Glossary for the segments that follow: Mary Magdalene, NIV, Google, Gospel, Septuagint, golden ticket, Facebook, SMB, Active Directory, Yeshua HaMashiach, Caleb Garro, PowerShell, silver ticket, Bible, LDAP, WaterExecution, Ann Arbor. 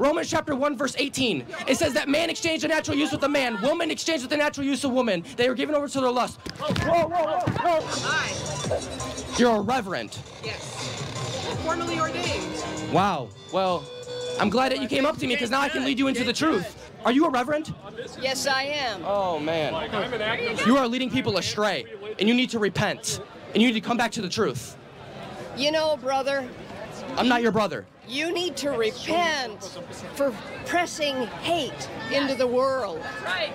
Romans chapter 1, verse 18. It says that man exchanged the natural use with a man. Woman exchanged with the natural use of woman. They were given over to their lust. Whoa. You're a reverend. Yes. Formally ordained. Wow. Well, I'm glad that you came up to me because now I can lead you into the truth. Are you a reverend? Yes, I am. Oh, man. You are leading people astray, and you need to repent, and you need to come back to the truth. You know, brother. I'm not your brother. You need to repent for pressing hate into the world. Right.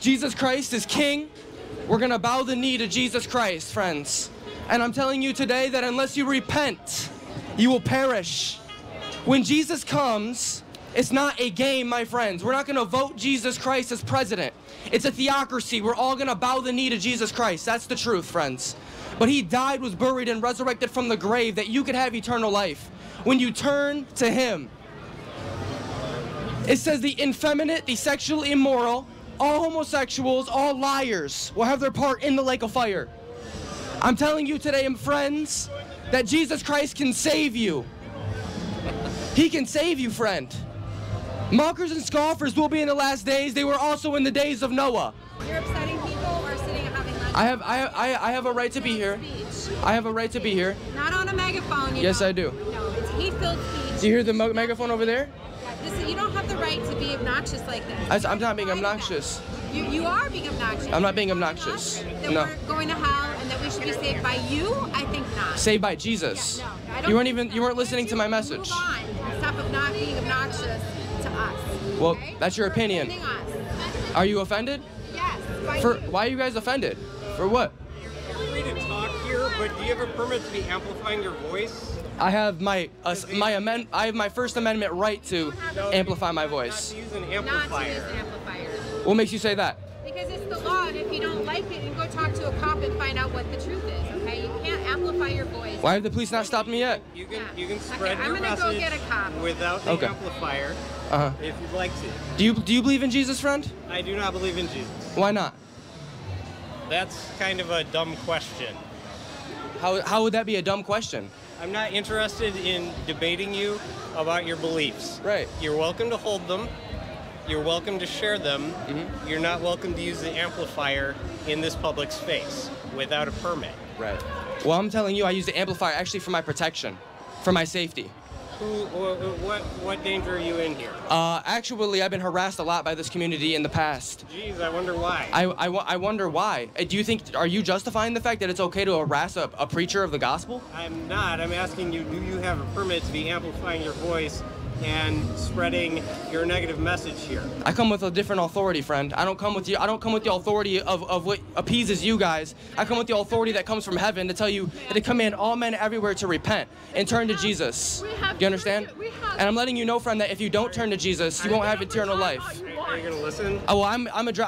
Jesus Christ is King. We're going to bow the knee to Jesus Christ, friends. And I'm telling you today that unless you repent, you will perish. When Jesus comes, it's not a game, my friends. We're not going to vote Jesus Christ as president. It's a theocracy. We're all going to bow the knee to Jesus Christ. That's the truth, friends. But he died, was buried, and resurrected from the grave that you could have eternal life. When you turn to him, it says the effeminate, the sexually immoral, all homosexuals, all liars will have their part in the lake of fire. I'm telling you today, friends, that Jesus Christ can save you. He can save you, friend. Mockers and scoffers will be in the last days. They were also in the days of Noah. You're upsetting people or sitting and having lunch. I have a right to be here. I have a right to be here. Not on a megaphone. Yes, I do. No, it's hate-filled speech. Do you hear the megaphone over there? Yeah, you don't have the right to be obnoxious like this. I'm not being obnoxious. You are being obnoxious. I'm not being obnoxious. That we're going to hell and that we should be saved by you? I think not. Saved by Jesus. Yeah, no, no, you weren't listening to my message. Move on. Stop not being obnoxious to us. Well, okay? That's your opinion. Are you offended? Yes. Why are you guys offended? For what? You're free to talk here, but do you have a permit to be amplifying your voice? I have my First Amendment right to amplify my voice. Not to use an amplifier. What makes you say that? Because it's the law, and if you don't like it, then go talk to a cop and find out what the truth is, okay? You can't amplify your voice. Why have the police not stopped me yet? You can spread your message without the amplifier if you'd like to. Do you believe in Jesus, friend? I do not believe in Jesus. Why not? That's kind of a dumb question. How would that be a dumb question? I'm not interested in debating you about your beliefs. Right. You're welcome to hold them. You're welcome to share them. Mm-hmm. You're not welcome to use the amplifier in this public space without a permit. Right. Well, I'm telling you, I use the amplifier actually for my protection, for my safety. What danger are you in here? Actually, I've been harassed a lot by this community in the past. Jeez, I wonder why. I wonder why. Do you think, are you justifying the fact that it's okay to harass a preacher of the gospel? I'm not. I'm asking you, do you have a permit to be amplifying your voice and spreading your negative message here? I come with a different authority, friend. I don't come with the authority of what appeases you guys. I come with the authority that comes from heaven to tell you and to command all men everywhere to repent and turn to Jesus. Do you understand? And I'm letting you know, friend, that if you don't turn to Jesus, you won't have eternal life. Are you going to listen? Oh, well,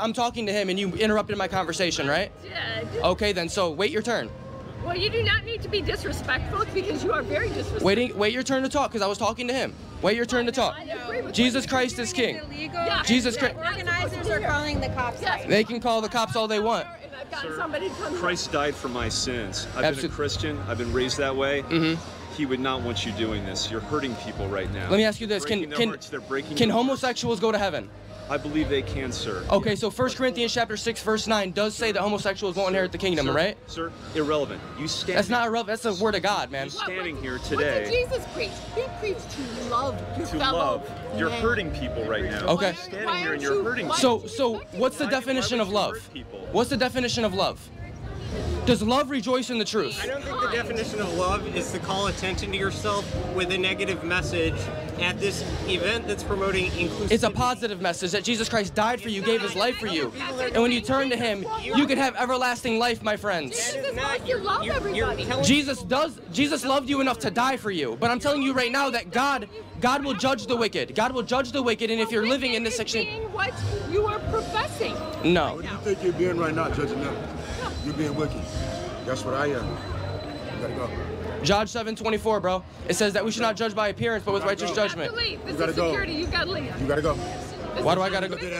I'm talking to him, and you interrupted my conversation, right? Yeah. Okay, then. So wait your turn. Well, you do not need to be disrespectful because you are very disrespectful. Wait your turn to talk because I was talking to him. Wait your turn to talk. Jesus Christ is King. Yeah, Jesus Christ. Organizers are calling the cops. Yes. They can call the cops all they want. Sir, Christ died for my sins. I've been a Christian. I've been raised that way. Mm-hmm. He would not want you doing this. You're hurting people right now. Let me ask you this. Can homosexuals go to heaven? I believe they can, sir. Okay, so 1 Corinthians chapter 6, verse 9 does say that homosexuals won't inherit the kingdom, right? Sir, irrelevant. That's not irrelevant. That's the word of God, man. You're standing here today. What did Jesus preach? He preached to love your fellow. You're hurting people right now. Okay. You're standing here and you're hurting people. So what's the definition of love? What's the definition of love? Does love rejoice in the truth? I don't think the definition of love is to call attention to yourself with a negative message at this event that's promoting inclusivity. It's a positive message that Jesus Christ died for you, gave his life for you. And when you turn to him, you can have everlasting life, my friends. Jesus loved you enough to die for you. But I'm telling you right now that God will judge the wicked. God will judge the wicked, and if you're living in this section... what you are professing. No. What do you think you're being right now, judging them? You're being wicked. That's what I am. You gotta go. Judge 7:24, bro. It says that we should not judge by appearance, but with righteous judgment. You gotta go. You gotta leave. You gotta go. Why do I gotta go? You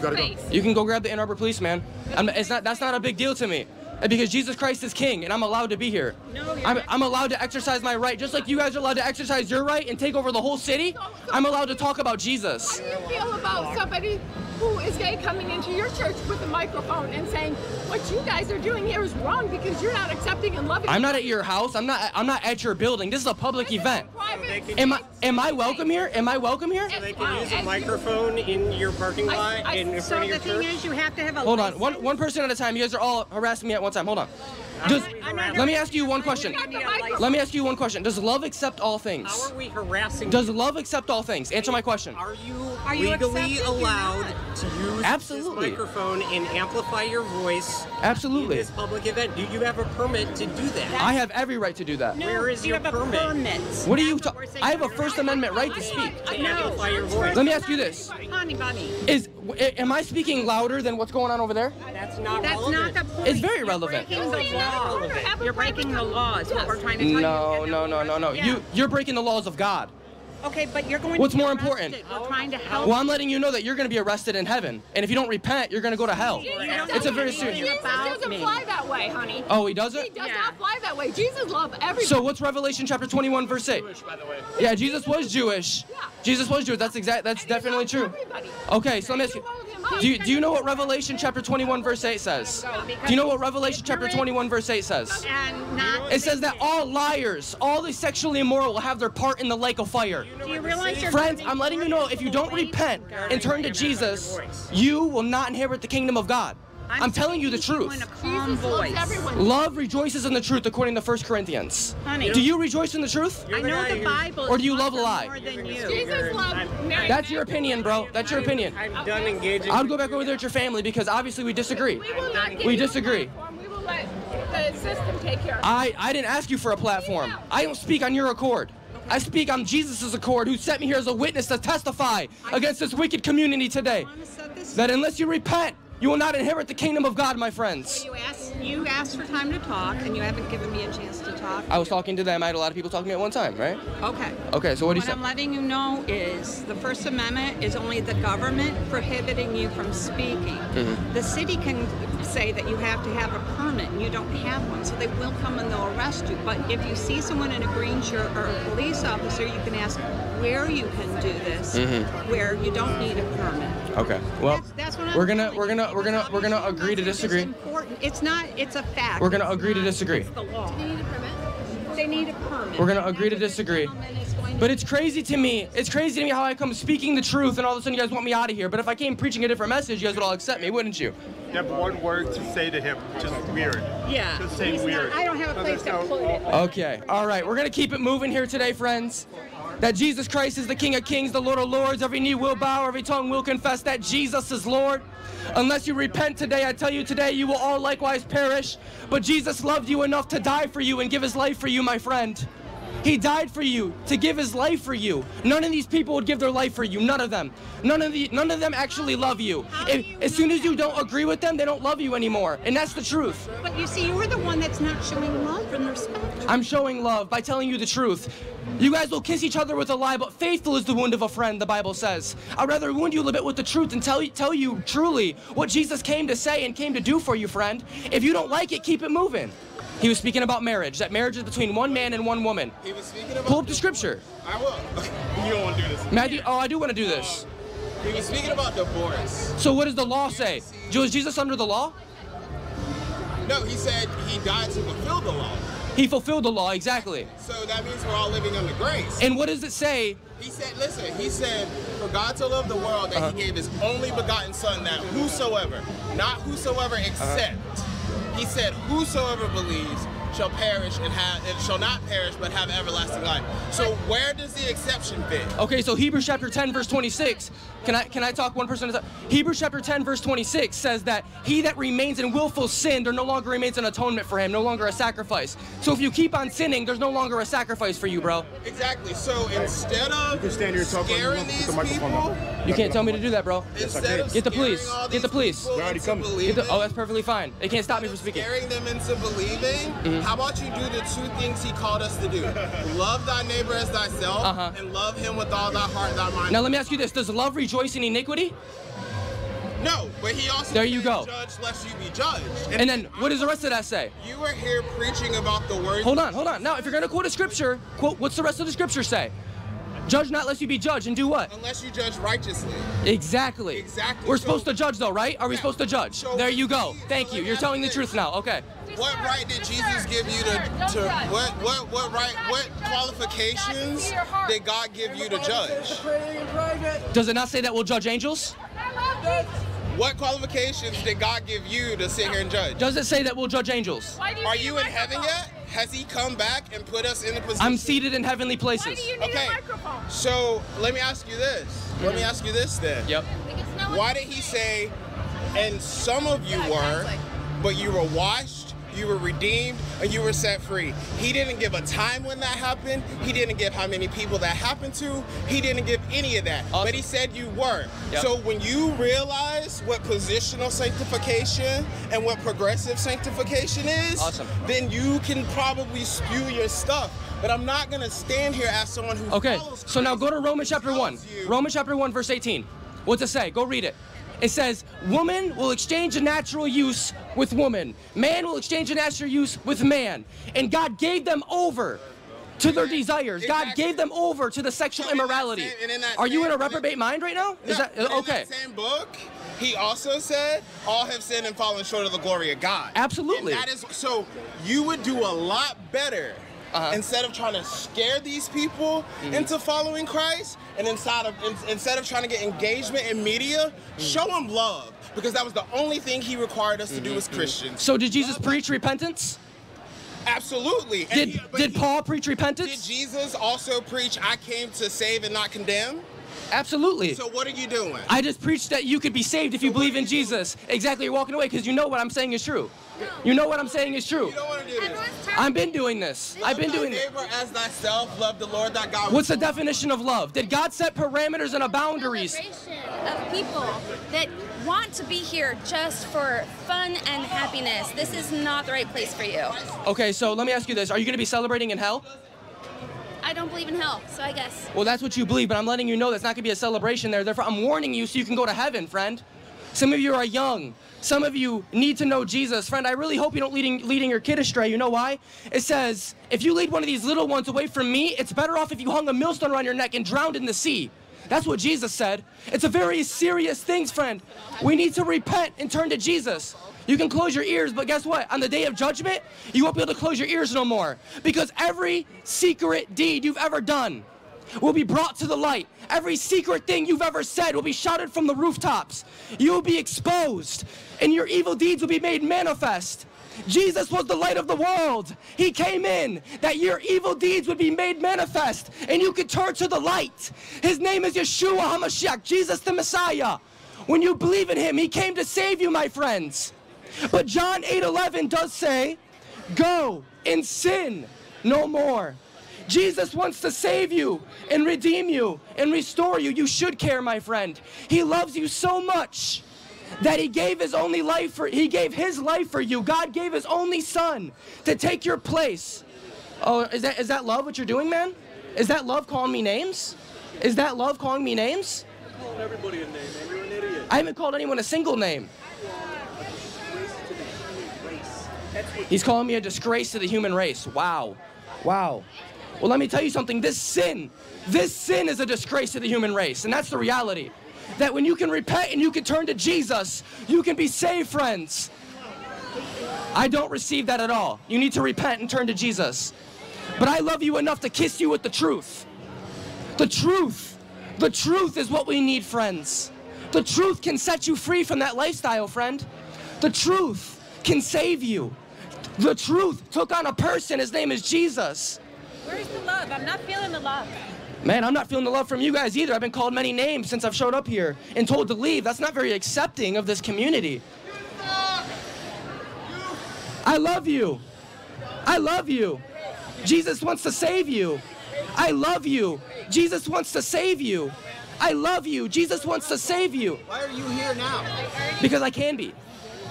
gotta go. You can go grab the Ann Arbor police, man. That's not a big deal to me. because Jesus Christ is king and I'm allowed to be here. No, I'm allowed to exercise my right, just like you guys are allowed to exercise your right and take over the whole city. I'm allowed to talk about Jesus. How do you feel about somebody who is gay coming into your church with a microphone and saying what you guys are doing here is wrong because you're not accepting and loving? I'm not at your house. I'm not at your building. This is a public event. Am I welcome here? Am I welcome here? So they can use a microphone in your parking lot in front of your church. So the thing is, you have to have a. Hold on, one person at a time. You guys are all harassing me at one time. Hold on. Let me ask you one question. Let me ask you one question. Does love accept all things? How are we harassing? Does love accept all things? Answer my question. Are you legally allowed to use this microphone and amplify your voice in this public event? Do you have a permit to do that? I have every right to do that. No, where is your permit? What are you talking? I have a First Amendment right to speak. Amplify your voice. Let me ask you this. Am I speaking louder than what's going on over there? That's not the point. It's very relevant. You're breaking the laws. What we're trying to tell you. No. You're breaking the laws of God. Okay, but you're going. What's more important? We're trying to help. Well, I'm letting you know that you're going to be arrested in heaven, and if you don't repent, you're going to go to hell. It's a very serious. Jesus doesn't fly that way, honey. Oh, he doesn't. He does not fly that way. Jesus loved everyone. So what's Revelation chapter 21, verse 8? Jewish, by the way. Yeah, Jesus was Jewish. Yeah. Jesus was Jewish. That's definitely true. Okay, so let me ask you. Do you know what Revelation chapter 21 verse 8 says? Do you know what Revelation chapter 21 verse 8 says? It says that all liars, all the sexually immoral will have their part in the lake of fire. Friends, I'm letting you know, if you don't repent and turn to Jesus, you will not inherit the kingdom of God. I'm telling you the truth. Love rejoices in the truth according to 1 Corinthians. Honey, do you rejoice in the truth? I know the Bible. Or do you love a lie? More than you. Jesus loved. That's your opinion, bro. That's your opinion. I'm done engaging. I'll go back over there at your family because obviously we disagree. We disagree. We will let the system take care of it. I didn't ask you for a platform. I don't speak on your accord. I speak on Jesus' accord, who sent me here as a witness to testify against this wicked community today. That unless you repent, you will not inherit the kingdom of God, my friends. Well, you asked for time to talk, and you haven't given me a chance to talk. I was talking to them. I had a lot of people talking to me at one time, right? Okay. Okay, so what do you say? What I'm letting you know is the First Amendment is only the government prohibiting you from speaking. Mm-hmm. The city can say that you have to have a permit, and you don't have one, so they will come and they'll arrest you. But if you see someone in a green shirt or a police officer, you can ask where you can do this, mm-hmm. where you don't need a permit. Okay. Well, we're gonna agree to disagree. It's important. It's not. It's a fact. We're gonna agree to disagree. It's the law. They need a permit. They need a permit. We're gonna agree to disagree. But it's crazy to me. It's crazy to me how I come speaking the truth, and all of a sudden you guys want me out of here. But if I came preaching a different message, you guys would all accept me, wouldn't you? You have one word to say to him. Just weird. Yeah. Just say weird. I don't have a place to put it. Okay. All right. We're gonna keep it moving here today, friends. That Jesus Christ is the King of Kings, the Lord of Lords. Every knee will bow, every tongue will confess that Jesus is Lord. Unless you repent today, I tell you today, you will all likewise perish. But Jesus loved you enough to die for you and give his life for you, my friend. He died for you, to give his life for you. None of these people would give their life for you, none of them. None of them actually love you. As soon as you don't agree with them, they don't love you anymore, and that's the truth. But you see, you're the one that's not showing love and respect. I'm showing love by telling you the truth. You guys will kiss each other with a lie, but faithful is the wound of a friend, the Bible says. I'd rather wound you a little bit with the truth and tell you truly what Jesus came to say and came to do for you, friend. If you don't like it, keep it moving. He was speaking about marriage, that marriage is between one man and one woman. He was speaking about pull up the scripture. I will. You don't want to do this. Matthew, oh, I do want to do this. He was speaking about divorce. So what does the law say? Was Jesus under the law? No, he said he died to fulfill the law. He fulfilled the law, exactly. So that means we're all living under grace. And what does it say? He said, listen, he said, for God to love the world that he gave his only begotten son, that whosoever, not whosoever except, he said, whosoever believes shall perish and shall not perish but have everlasting life. So where does the exception fit? Okay, so Hebrews chapter 10 verse 26. Can I talk one person at a time? Hebrews chapter 10 verse 26 says that he that remains in willful sin, there no longer remains an atonement for him, no longer a sacrifice. So if you keep on sinning, there's no longer a sacrifice for you, bro. Exactly. So instead of scaring these people, you can't tell me to do that, bro. Get the police. Get the police. Oh, that's perfectly fine. They can't stop me from speaking. Scaring them into believing. Mm-hmm. How about you do the two things he called us to do? Love thy neighbor as thyself, and love him with all thy heart, thy mind. Now let me ask you this. Does love rejoice in iniquity? No, but he also there you go. Judge lest you be judged. And then what does the rest of that say? You are here preaching about the word. Hold on, hold on. Now, if you're going to quote a scripture, quote what's the rest of the scripture say? Judge not lest you be judged, and do what? Unless you judge righteously. Exactly. Exactly. We're supposed to judge though, right? Are we supposed to judge? So there you go. Thank you. You're telling the truth now. Okay. What right did Jesus give you to what right, what qualifications did God give you to judge? Does it not say that we'll judge angels? What qualifications did God give you to sit here and judge? Does it say that we'll judge angels? Are you in heaven yet? Has he come back and put us in the position? I'm seated in heavenly places. Why do you need a microphone? So let me ask you this. Let me ask you this then. Yep. Why did he say, and some of you were, but you were washed, you were redeemed, and you were set free? He didn't give a time when that happened. He didn't give how many people that happened to. He didn't give any of that. Awesome. But he said you were. Yep. So when you realize what positional sanctification and what progressive sanctification is, awesome, then you can probably spew your stuff. But I'm not going to stand here as someone who okay, follows Christ. So now go to Romans chapter 1. Romans chapter 1, verse 18. What's it say? Go read it. It says, woman will exchange the natural use with woman. Man will exchange the natural use with man. And God gave them over to their desires. Exactly. God gave them over to the sexual immorality. Are you in a reprobate mind right now? No, is that okay? In that same book, he also said, all have sinned and fallen short of the glory of God. Absolutely. And that is, so you would do a lot better instead of trying to scare these people into following Christ, and instead of trying to get engagement in media, show them love, because that was the only thing he required us to do as Christians. So did Jesus preach repentance? Absolutely. Did Paul preach repentance? Did Jesus also preach, I came to save and not condemn? Absolutely. So what are you doing? I just preached that you could be saved if you believe in Jesus. Exactly, you're walking away because you know what I'm saying is true. You know what I'm saying is true. You don't want to do this. I've been doing this. I've been doing this. Love thy neighbor as thyself, love the Lord thy God. What's the definition of love? Did God set parameters and boundaries? Of people that want to be here just for fun and happiness. This is not the right place for you. Okay, so let me ask you this. Are you going to be celebrating in hell? I don't believe in hell, so I guess. Well, that's what you believe, but I'm letting you know that's not going to be a celebration there. Therefore, I'm warning you so you can go to heaven, friend. Some of you are young. Some of you need to know Jesus. Friend, I really hope you don't leading your kid astray. You know why? It says, if you lead one of these little ones away from me, it's better off if you hung a millstone around your neck and drowned in the sea. That's what Jesus said. It's a very serious thing, friend. We need to repent and turn to Jesus. You can close your ears, but guess what? On the day of judgment, you won't be able to close your ears no more, because every secret deed you've ever done will be brought to the light. Every secret thing you've ever said will be shouted from the rooftops. You'll be exposed, and your evil deeds will be made manifest. Jesus was the light of the world. He came in that your evil deeds would be made manifest, and you could turn to the light. His name is Yeshua HaMashiach, Jesus the Messiah. When you believe in him, he came to save you, my friends. But John 8:11 does say, go and sin no more. Jesus wants to save you and redeem you and restore you. You should care, my friend. He loves you so much that he gave his only life for you. God gave his only son to take your place. Oh, is that love what you're doing, man? Is that love calling me names? Is that love calling me names? I'm calling everybody a name, man. You're an idiot. I haven't called anyone a single name. He's calling me a disgrace to the human race. Wow. Wow. Well, let me tell you something. This sin is a disgrace to the human race. And that's the reality. That when you can repent and you can turn to Jesus, you can be saved, friends. I don't receive that at all. You need to repent and turn to Jesus. But I love you enough to kiss you with the truth. The truth. The truth is what we need, friends. The truth can set you free from that lifestyle, friend. The truth can save you. The truth took on a person. His name is Jesus. Where's the love? I'm not feeling the love. Man, I'm not feeling the love from you guys either. I've been called many names since I've showed up here and told to leave. That's not very accepting of this community. I love you. I love you. Jesus wants to save you. I love you. Jesus wants to save you. I love you. Jesus wants to save you. Why are you here now? Because I can be.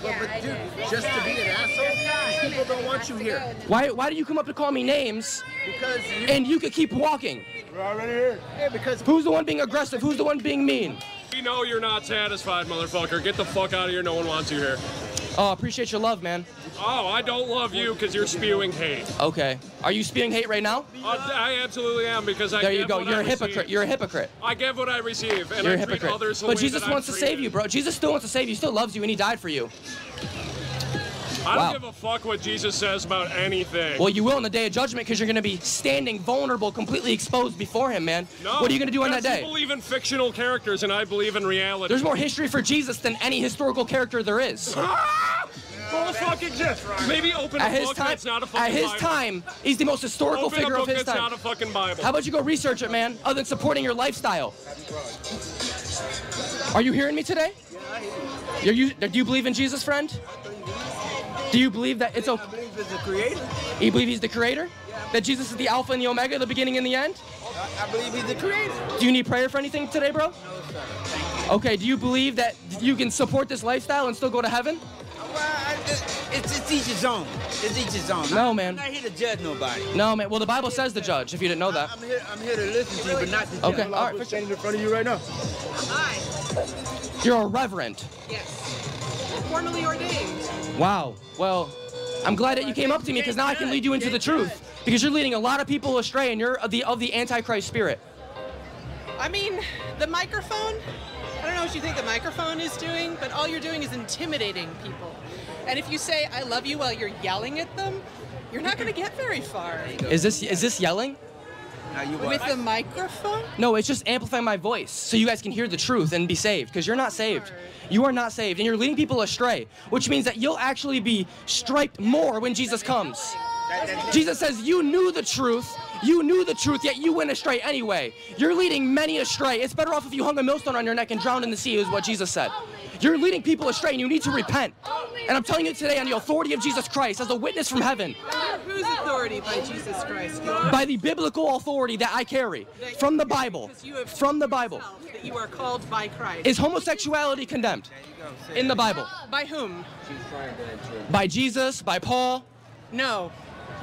But dude, just to be an asshole, people don't want you here. Why do you come up to call me names? Because you could keep walking. We're already here. Yeah, because who's the one being aggressive? Who's the one being mean? We know you're not satisfied, motherfucker. Get the fuck out of here. No one wants you here. Oh, appreciate your love, man. Oh, I don't love you because you're spewing hate. Okay. Are you spewing hate right now? I absolutely am because I. There you go. You're a hypocrite. You're a hypocrite. I give what I receive, and I treat others the way that I'm treated. But Jesus wants to save you, bro. Jesus still wants to save you. He still loves you, and He died for you. I don't give a fuck what Jesus says about anything. Well, you will on the day of judgment because you're going to be standing vulnerable, completely exposed before Him, man. No, what are you going to do on that day? I believe in fictional characters, and I believe in reality. There's more history for Jesus than any historical character there is. Maybe open a book that's not a fucking Bible. At his time, he's the most historical figure of his time. Not a fucking Bible. How about you go research it, man, other than supporting your lifestyle? Are you hearing me today? Yeah, I hear you. Do you believe in Jesus, friend? Do you believe that it's okay? I believe He's the Creator. You believe He's the Creator? Yeah. That Jesus is the Alpha and the Omega, the beginning and the end? I believe He's the Creator. Do you need prayer for anything today, bro? No, sir. Okay, do you believe that you can support this lifestyle and still go to heaven? It's each his own. It's each his own. No, man. I'm not here to judge nobody. No, man. Well, the Bible says to judge, if you didn't know that. I'm here to listen to you, but not to judge. Okay, all right. I'm standing in front of you right now. Hi. You're a reverend. Yes. Formally ordained. Wow. Well, I'm glad that you came up to me because now I can lead you into the truth. Because you're leading a lot of people astray and you're of the Antichrist spirit. I mean, the microphone, I don't know what you think the microphone is doing, but all you're doing is intimidating people. And if you say, I love you while you're yelling at them, you're not going to get very far. Is this yelling? With the microphone? No, it's just amplifying my voice so you guys can hear the truth and be saved because you're not saved. You are not saved and you're leading people astray, which means that you'll actually be striped more when Jesus comes. Jesus says you knew the truth, yet you went astray anyway. You're leading many astray. It's better off if you hung a millstone on your neck and drowned in the sea is what Jesus said. You're leading people astray and you need to repent. And I'm telling you today on the authority of Jesus Christ as a witness from heaven. Under whose authority by Jesus Christ? By the biblical authority that I carry. From the Bible. From the Bible. That you are called by Christ. Is homosexuality condemned? In the Bible. By whom? By Jesus, by Paul. No.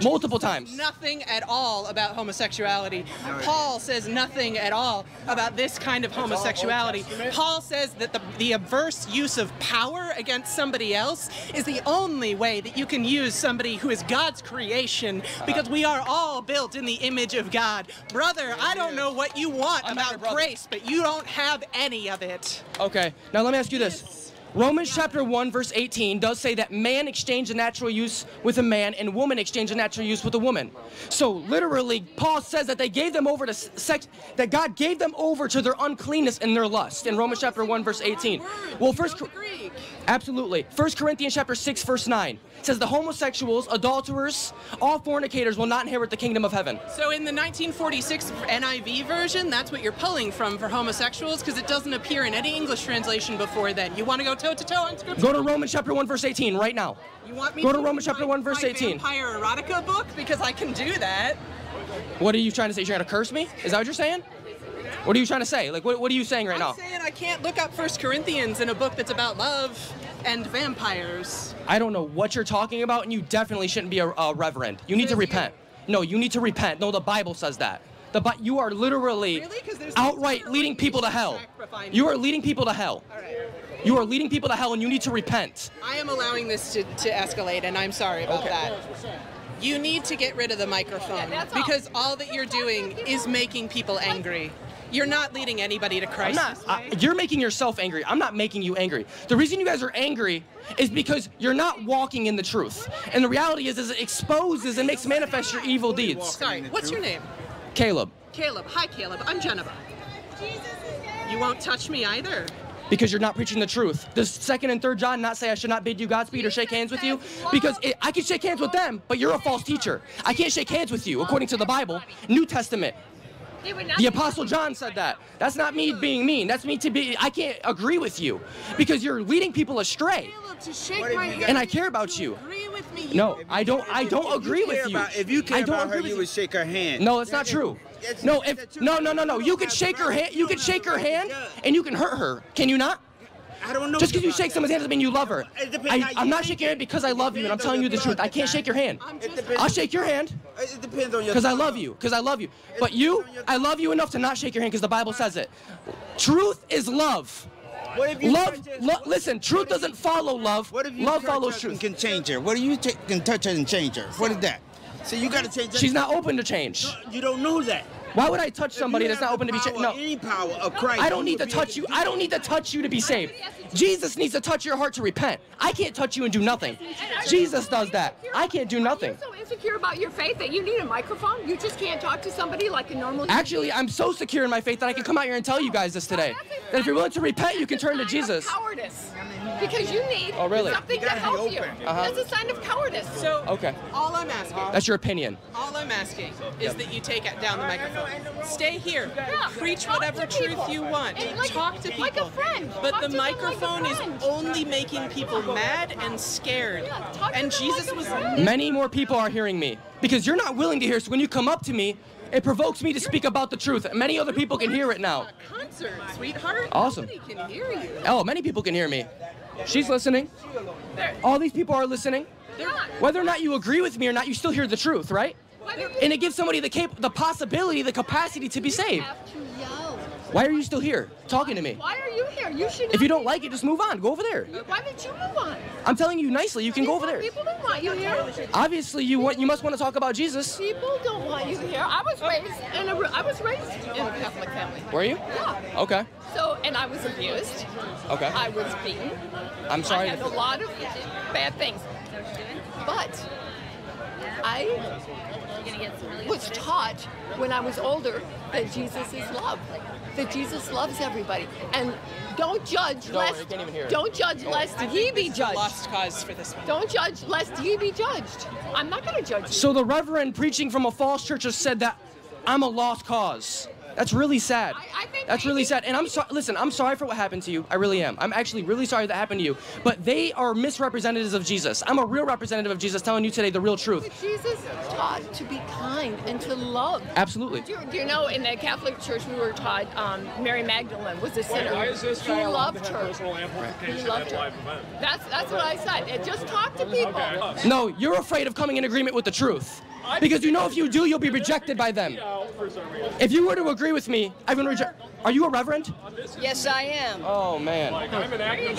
Multiple times. Nothing at all about homosexuality. Paul says nothing at all about this kind of homosexuality. Paul says that the adverse use of power against somebody else is the only way that you can use somebody who is God's creation because we are all built in the image of God. Brother, I don't know what you want about grace, but you don't have any of it. Okay, now let me ask you this. Romans chapter 1 verse 18 does say that man exchanged a natural use with a man and woman exchanged a natural use with a woman. So literally Paul says that they gave them over to sex, that God gave them over to their uncleanness and their lust in Romans chapter 1 verse 18. Well, first, absolutely. 1 Corinthians chapter 6 verse 9 says the homosexuals, adulterers, all fornicators will not inherit the kingdom of heaven. So in the 1946 NIV version, that's what you're pulling from for homosexuals because it doesn't appear in any English translation before then. You want to go toe-to-toe on scripture? Go to Romans chapter 1 verse 18 right now. You want me to go to Romans chapter 1 verse 18. Vampire erotica book? Because I can do that. What are you trying to say? You're going to curse me? Is that what you're saying? What are you trying to say? Like, what are you saying right now? I'm saying I can't look up 1 Corinthians in a book that's about love and vampires. I don't know what you're talking about, and you definitely shouldn't be a reverend. You need to repent. No, you need to repent. No, the Bible says that. You are literally outright leading people to hell. You are leading people to hell. You are leading people to hell, and you need to repent. I am allowing this to escalate, and I'm sorry about that. You need to get rid of the microphone, because all that you're doing is making people angry. You're not leading anybody to Christ. You're making yourself angry. I'm not making you angry. The reason you guys are angry is because you're not walking in the truth. And the reality is it exposes and makes manifest your evil deeds. Sorry, what's your name? Caleb. Caleb. Hi, Caleb. I'm Geneva. You won't touch me either. Because you're not preaching the truth. Does 2nd and 3rd John not say I should not bid you Godspeed or shake hands with you? Because I can shake hands with them, but you're a false teacher. I can't shake hands with you, according to the Bible, New Testament. The Apostle John said that. That's not me being mean. That's me I can't agree with you because you're leading people astray. And I care about you. No, I don't agree with you. If you care about her, you would shake her hand. No, it's not true. No, no. You could shake her hand. You could shake her hand and you can hurt her. Can you not? I don't know. Just because you shake someone's hand doesn't mean you love her. I'm not shaking your hand because I love you, and I'm telling you the truth. I can't shake your hand. I'll shake your hand. It depends on your. Because I love you. Because I love you. But you, I love you enough to not shake your hand because the Bible says it. Truth is love. What if you love, listen, truth doesn't follow love. What if you love follows truth? Can change her. What do you can touch her and change her? What is that? So you got to change. She's not open to change. No, you don't know that. Why would I touch somebody that's not open to be changed? No. Any power of Christ, I don't need to touch you. I don't need to touch you to be saved. Jesus needs to touch your heart to repent. I can't touch you and do nothing. Jesus does that. I can't do nothing. Are you so insecure about your faith that you need a microphone? You just can't talk to somebody like a normal human? Actually, I'm so secure in my faith that I can come out here and tell you guys this today. That if you're willing to repent, you can turn to Jesus. Cowardice. Because you need something to help you. That's a sign of cowardice. So, all I'm asking. That's your opinion. All I'm asking is that you take down the microphone. Stay here. Yeah. Preach whatever truth you want. Like, talk to people. Like a friend. But the microphone is only making people mad and scared. Yeah, and Jesus was... Many more people are hearing me. Because you're not willing to hear, so when you come up to me, it provokes me to speak about the truth. Many other people can hear it now. Concert, sweetheart. Awesome. Nobody can hear you. Oh, many people can hear me. She's listening. All these people are listening. Whether or not you agree with me or not, you still hear the truth, right? And it gives somebody the possibility, the capacity to be saved. Why are you still here talking to me? Why are you here? You should. If you don't like it, just move on. Go over there. Why did you move on? I'm telling you nicely. You can go over there. People don't want you here. Obviously, you must want to talk about Jesus. People don't want you here. I was raised in a Catholic family. Were you? Yeah. Okay. So, and I was abused. Okay. I was beaten. I'm sorry. I had a lot of bad things, but I was taught when I was older that Jesus is love, that Jesus loves everybody, and don't judge lest ye be judged. Lost cause for this one. Don't judge lest ye be judged. I'm not going to judge you. So the reverend preaching from a false church has said that I'm a lost cause. That's really sad. That's really sad. And I'm sorry. Listen, I'm sorry for what happened to you. I really am. I'm actually really sorry that happened to you. But they are misrepresentatives of Jesus. I'm a real representative of Jesus telling you today the real truth. But Jesus taught to be kind and to love. Absolutely. Do you know in the Catholic Church we were taught Mary Magdalene was a sinner. He loved her. He loved her. That's what I said. It just talk to people. Okay. No, you're afraid of coming in agreement with the truth. Because you know if you do, you'll be rejected by them. If you were to agree with me, I've been rejected. Are you a reverend? Yes, I am. Oh, man.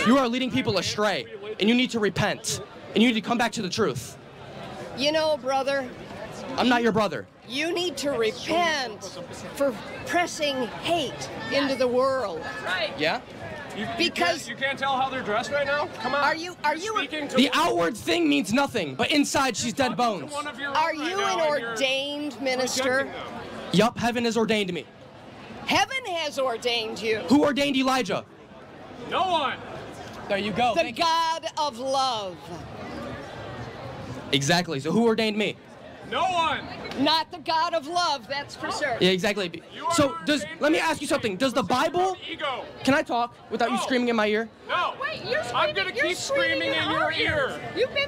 You are leading people astray, and you need to repent, and you need to come back to the truth. You know, brother. I'm not your brother. You need to repent for pressing hate into the world. Right. Yeah? Because you can't tell how they're dressed right now. Come on. Are you speaking to the outward thing means nothing, but inside she's dead bones. Are you an ordained minister? Yup, heaven has ordained me. Heaven has ordained you. Who ordained Elijah? No one. There you go. The God of love. Exactly. So who ordained me? No one. Not the God of love, that's for sure. Yeah, exactly. So, let me ask you something. Does the Bible... Can I talk without you screaming in my ear? No. Wait, you're screaming. I'm going to keep screaming in your ear.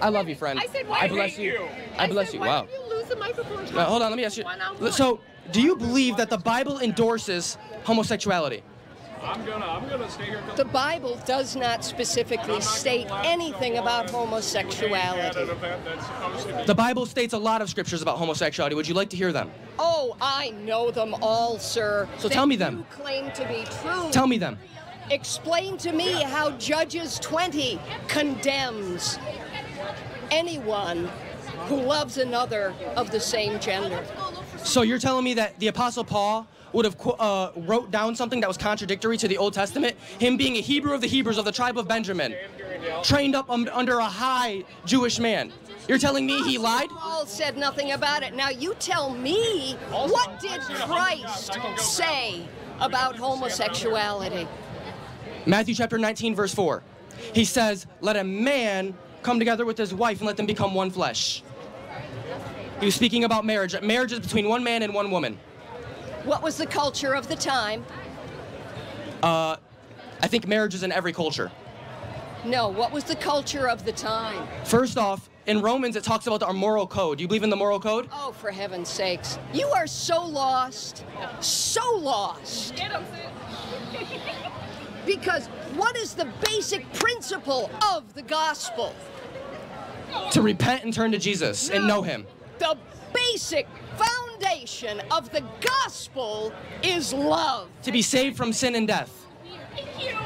I love you, friend. I said, why bless you. I bless you. Wow. You lose the microphone. Now, hold on, let me ask you. So, do you believe that the Bible endorses homosexuality? I'm gonna stay here. The Bible does not specifically state anything about homosexuality. The Bible states a lot of scriptures about homosexuality. Would you like to hear them? Oh, I know them all, sir. So tell me them. You claim to be true. Tell me them. Explain to me how Judges 20 condemns anyone who loves another of the same gender. So you're telling me that the Apostle Paul would have wrote down something that was contradictory to the Old Testament, him being a Hebrew of the Hebrews of the tribe of Benjamin, trained up under a high Jewish man. You're telling me he lied? Paul said nothing about it. Now you tell me, what did Christ say about homosexuality? Matthew chapter 19, verse 4. He says, let a man come together with his wife and let them become one flesh. He was speaking about marriage. Marriage is between one man and one woman. What was the culture of the time? I think marriage is in every culture. No, what was the culture of the time? First off, in Romans it talks about our moral code. Do you believe in the moral code? Oh, for heaven's sakes. You are so lost. So lost. Because what is the basic principle of the gospel? To repent and turn to Jesus and know him. The basic foundation of the gospel is love. To be saved from sin and death.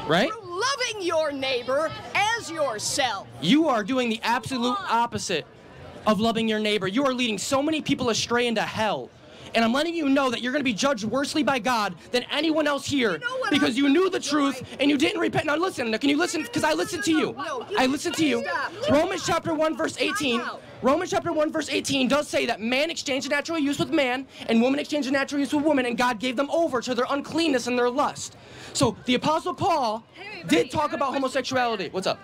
Right? Through loving your neighbor as yourself. You are doing the absolute opposite of loving your neighbor. You are leading so many people astray into hell. And I'm letting you know that you're going to be judged worsely by God than anyone else here, because you knew the truth and you didn't repent. Now listen, can you listen? Because I listened to you. I listened to you. Romans chapter 1 verse 18. Romans chapter 1 verse 18 does say that man exchanged the natural use with man and woman exchanged the natural use with woman, and God gave them over to their uncleanness and their lust. So the Apostle Paul did talk about homosexuality. What's up?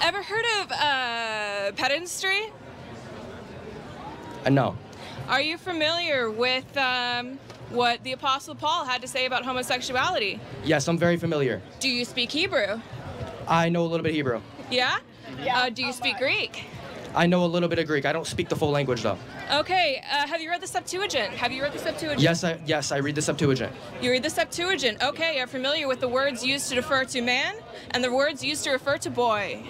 Ever heard of pedantry? No. Are you familiar with what the Apostle Paul had to say about homosexuality? Yes, I'm very familiar. Do you speak Hebrew? I know a little bit of Hebrew. Yeah? Yeah. Do you speak Greek? I know a little bit of Greek. I don't speak the full language, though. Okay. Have you read the Septuagint? Have you read the Septuagint? Yes, I read the Septuagint. You read the Septuagint. Okay. You're familiar with the words used to refer to man and the words used to refer to boy.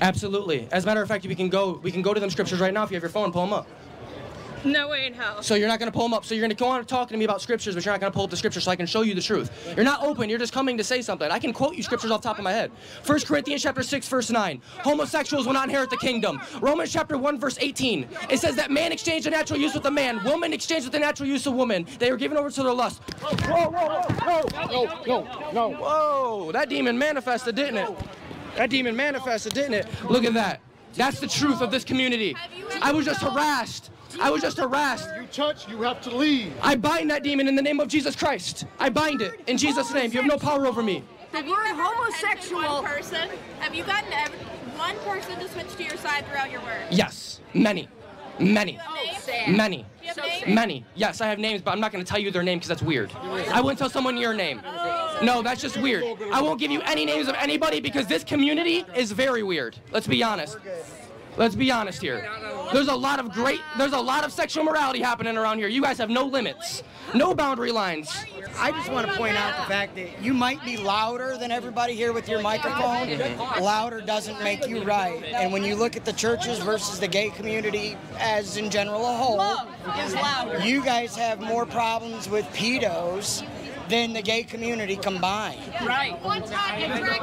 Absolutely. As a matter of fact, we can go to them scriptures right now. If you have your phone, pull them up. No way in hell. So you're not going to pull them up. So you're going to go on talking to me about scriptures, but you're not going to pull up the scriptures so I can show you the truth. You're not open. You're just coming to say something. I can quote you scriptures off the top of my head. 1 Corinthians chapter 6, verse 9. Homosexuals will not inherit the kingdom. Romans chapter 1, verse 18. It says that man exchanged the natural use with a man. Woman exchanged the natural use of woman. They were given over to their lust. Whoa, whoa, whoa, no, no, no. Whoa, that demon manifested, didn't it? That demon manifested, didn't it? Look at that. That's the truth of this community. I was just harassed. I was just harassed. You touch, you have to leave. I bind that demon in the name of Jesus Christ. I bind it in Jesus' name. You have no power over me. The word homosexual. Have you gotten one person to switch to your side throughout your word? Yes, many. Many. Many. Many. Yes, I have names, but I'm not going to tell you their name because that's weird. I wouldn't tell someone your name. No, that's just weird. I won't give you any names of anybody because this community is very weird. Let's be honest. Let's be honest here. There's a lot of sexual morality happening around here. You guys have no limits, no boundary lines. I just want to point out the fact that you might be louder than everybody here with your microphone. Louder doesn't make you right. And when you look at the churches versus the gay community as in general a whole, you guys have more problems with pedos than the gay community combined. Right.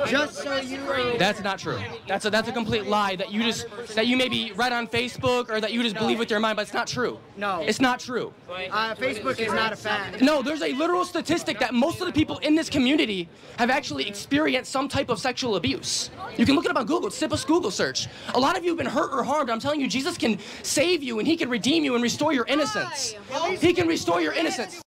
Just so you know. That's not true. That's a complete lie that you maybe read on Facebook or that you just believe with your mind, but it's not true. No. It's not true. Facebook is not a fact. No, there's a literal statistic that most of the people in this community have actually experienced some type of sexual abuse. You can look it up on Google. It's simple Google search. A lot of you have been hurt or harmed. I'm telling you, Jesus can save you and he can redeem you and restore your innocence. He can restore your innocence.